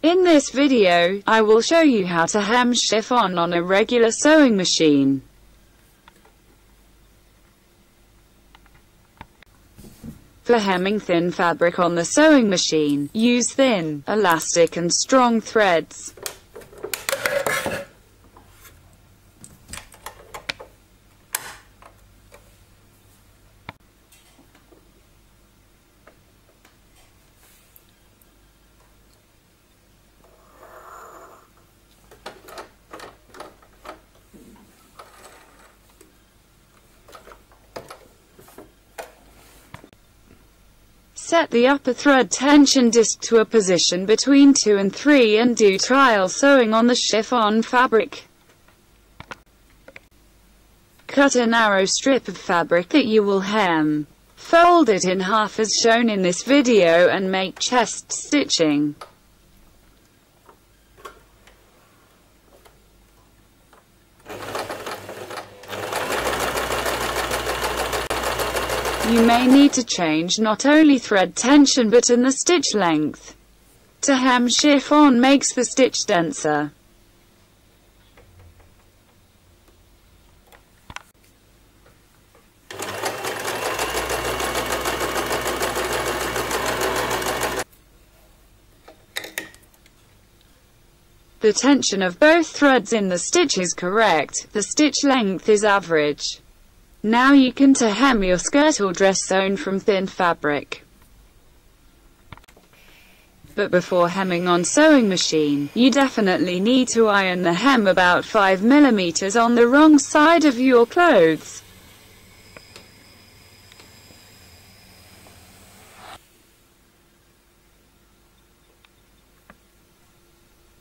In this video, I will show you how to hem chiffon on a regular sewing machine. For hemming thin fabric on the sewing machine, use thin, elastic and strong threads. Set the upper thread tension disc to a position between 2 and 3 and do trial sewing on the chiffon fabric. Cut a narrow strip of fabric that you will hem. Fold it in half as shown in this video and make chest stitching. You may need to change not only thread tension but in the stitch length. To hem chiffon makes the stitch denser. The tension of both threads in the stitch is correct, the stitch length is average. Now you can hem your skirt or dress sewn from thin fabric. But before hemming on sewing machine, you definitely need to iron the hem about 5 mm on the wrong side of your clothes.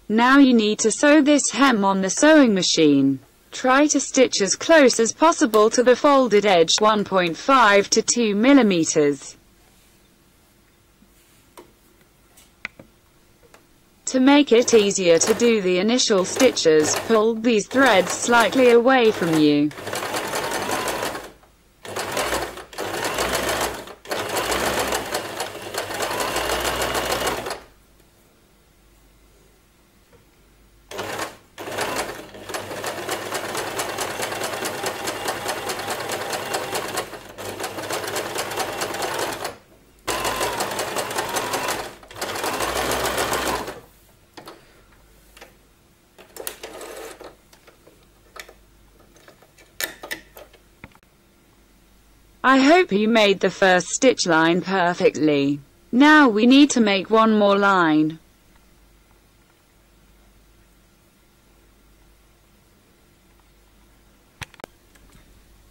Now you need to sew this hem on the sewing machine. Try to stitch as close as possible to the folded edge, 1.5 to 2 mm. To make it easier to do the initial stitches, pull these threads slightly away from you. I hope you made the first stitch line perfectly. Now we need to make one more line.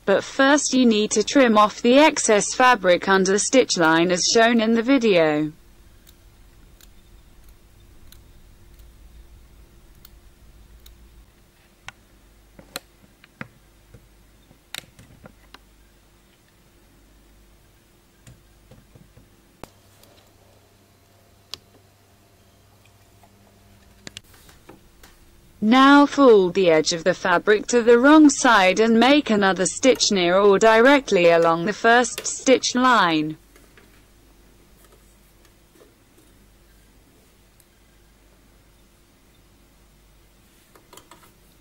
But first you need to trim off the excess fabric under the stitch line as shown in the video. Now fold the edge of the fabric to the wrong side and make another stitch near or directly along the first stitch line.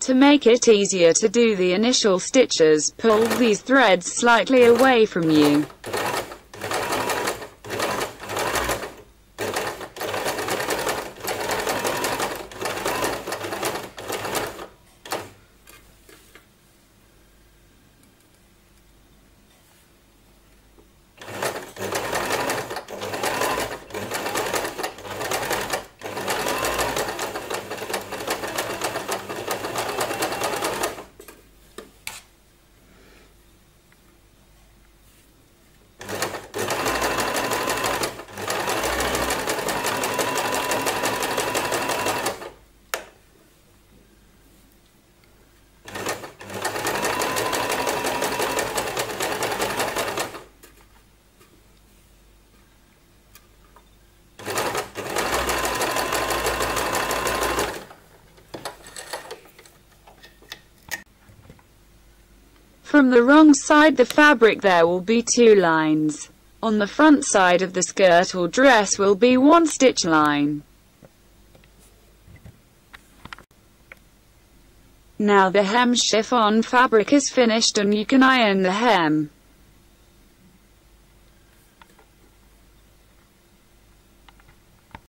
To make it easier to do the initial stitches, pull these threads slightly away from you. From the wrong side the fabric there will be 2 lines. On the front side of the skirt or dress will be 1 stitch line. Now the hem chiffon fabric is finished and you can iron the hem.